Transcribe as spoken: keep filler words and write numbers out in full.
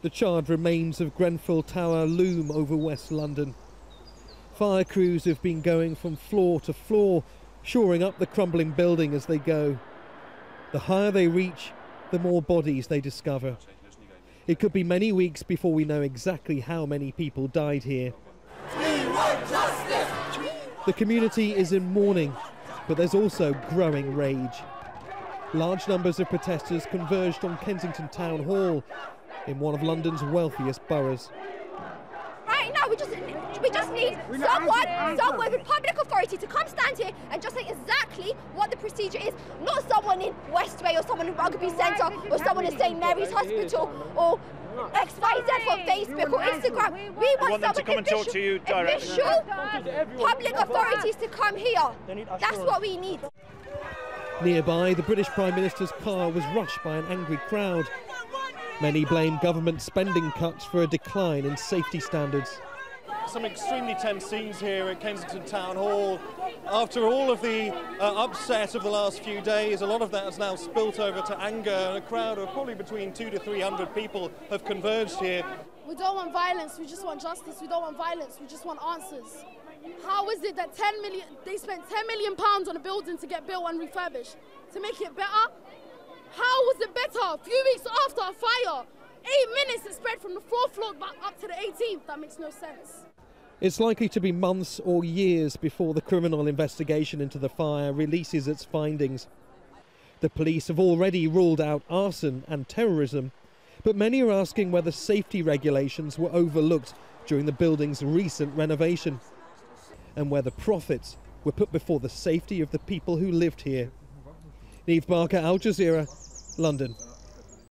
The charred remains of Grenfell Tower loom over West London. Fire crews have been going from floor to floor, shoring up the crumbling building as they go. The higher they reach, the more bodies they discover. It could be many weeks before we know exactly how many people died here. We want justice! The community is in mourning, but there's also growing rage. Large numbers of protesters converged on Kensington Town Hall, in one of London's wealthiest boroughs. Right now, we just, we just need someone, someone with public authority to come stand here and just say exactly what the procedure is. Not someone in Westway or someone in Rugby Centre or someone in St Mary's Hospital or X Y Z on Facebook or Instagram. We want someone official, official public authorities to come here. That's what we need. Nearby, the British Prime Minister's car was rushed by an angry crowd. Many blame government spending cuts for a decline in safety standards. Some extremely tense scenes here at Kensington Town Hall. After all of the uh, upset of the last few days, a lot of that has now spilt over to anger, and a crowd of probably between two to three hundred people have converged here. We don't want violence, we just want justice. We don't want violence, we just want answers. How is it that ten million, they spent ten million pounds on a building to get built and refurbished? To make it better? How was it better? A few weeks after a fire, eight minutes it spread from the fourth floor back up to the eighteenth. That makes no sense. It's likely to be months or years before the criminal investigation into the fire releases its findings. The police have already ruled out arson and terrorism, but many are asking whether safety regulations were overlooked during the building's recent renovation, and whether profits were put before the safety of the people who lived here. Neave Barker, Al Jazeera, London.